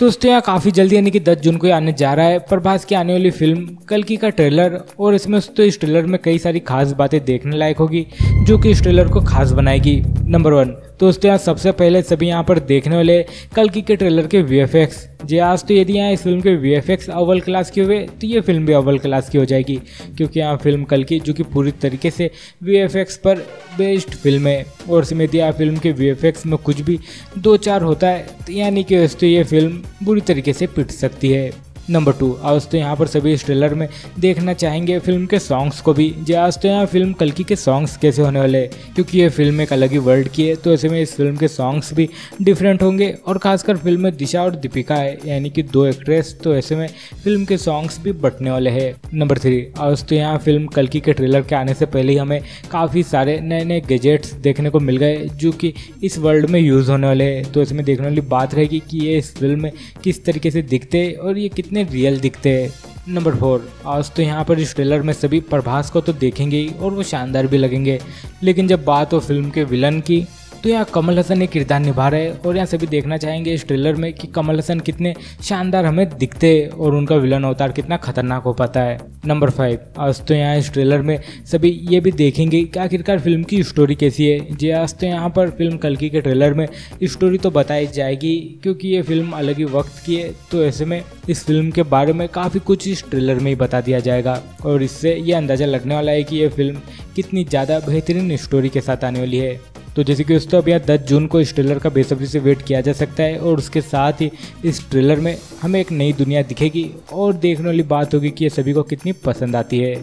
दोस्तों काफ़ी जल्दी यानी कि 10 जून को आने जा रहा है प्रभास की आने वाली फिल्म कल्कि का ट्रेलर, और इसमें तो इस ट्रेलर में कई सारी खास बातें देखने लायक होगी जो कि इस ट्रेलर को खास बनाएगी। नंबर 1, दोस्तों यहाँ सबसे पहले सभी यहाँ पर देखने वाले कल्कि के ट्रेलर के VFX जी। आज तो यदि यहाँ इस फिल्म के VFX अव्वल क्लास के हुए तो ये फिल्म भी अव्वल क्लास की हो जाएगी, क्योंकि यहाँ फिल्म कल्कि जो कि पूरी तरीके से VFX पर बेस्ड फिल्म है, और इसमें यदि यहाँ फिल्म के VFX में कुछ भी 2-4 होता है तो यानी कि दोस्तों ये फिल्म बुरी तरीके से पिट सकती है। नंबर 2, आज तो यहाँ पर सभी इस ट्रेलर में देखना चाहेंगे फिल्म के सॉन्ग्स को भी जी। आज तो यहाँ फिल्म कल्कि के सॉन्ग्स कैसे होने वाले हैं, क्योंकि ये फिल्म एक अलग ही वर्ल्ड की है तो ऐसे में इस फिल्म के सॉन्ग्स भी डिफरेंट होंगे, और खासकर फिल्म में दिशा और दीपिका है यानी कि 2 एक्ट्रेस, तो ऐसे में फिल्म के सॉन्ग्स भी बटने वाले हैं। नंबर 3, आज तो यहाँ फिल्म कल्कि के ट्रेलर के आने से पहले ही हमें काफ़ी सारे नए नए गैजेट्स देखने को मिल गए जो कि इस वर्ल्ड में यूज़ होने वाले हैं, तो इसमें देखने वाली बात रहेगी कि ये इस फिल्म में किस तरीके से दिखते हैं और ये कितने रियल दिखते हैं। नंबर 4, आज तो यहाँ पर इस ट्रेलर में सभी प्रभास को तो देखेंगे ही और वो शानदार भी लगेंगे, लेकिन जब बात हो फिल्म के विलन की तो यहाँ कमल हसन एक किरदार निभा रहे हैं, और यहाँ सभी देखना चाहेंगे इस ट्रेलर में कि कमल हसन कितने शानदार हमें दिखते हैं और उनका विलन अवतार कितना खतरनाक हो पाता है। नंबर 5, आज तो यहाँ इस ट्रेलर में सभी ये भी देखेंगे कि आखिरकार फिल्म की स्टोरी कैसी है जी। आज तो यहाँ पर फिल्म कल्कि के ट्रेलर में स्टोरी तो बताई जाएगी, क्योंकि ये फिल्म अलग ही वक्त की है तो ऐसे में इस फिल्म के बारे में काफ़ी कुछ इस ट्रेलर में ही बता दिया जाएगा, और इससे ये अंदाज़ा लगने वाला है कि ये फिल्म कितनी ज़्यादा बेहतरीन स्टोरी के साथ आने वाली है। तो जैसे कि दोस्तों अब यहाँ 10 जून को इस ट्रेलर का बेसब्री से वेट किया जा सकता है, और उसके साथ ही इस ट्रेलर में हमें एक नई दुनिया दिखेगी और देखने वाली बात होगी कि ये सभी को कितनी पसंद आती है।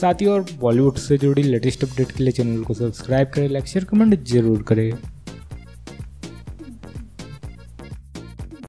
साथ ही और बॉलीवुड से जुड़ी लेटेस्ट अपडेट के लिए चैनल को सब्सक्राइब करें, लाइक शेयर कमेंट जरूर करें।